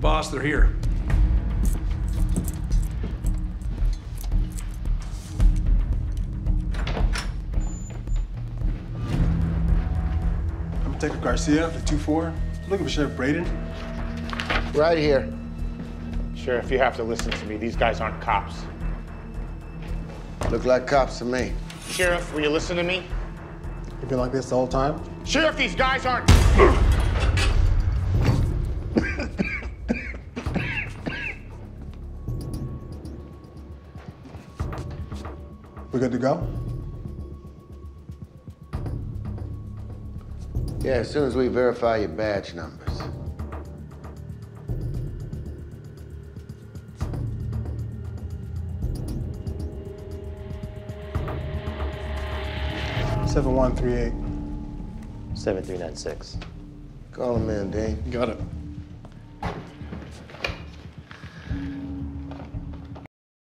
Boss, they're here. I'm Detective Garcia, the 2-4. Looking for Sheriff Braden. Right here. Sheriff, you have to listen to me. These guys aren't cops. Look like cops to me. Sheriff, will you listen to me? You've been like this the whole time? Sheriff, these guys aren't... We good to go? Yeah, as soon as we verify your badge numbers. $7138. 7396. Call him in, Dean. Got it.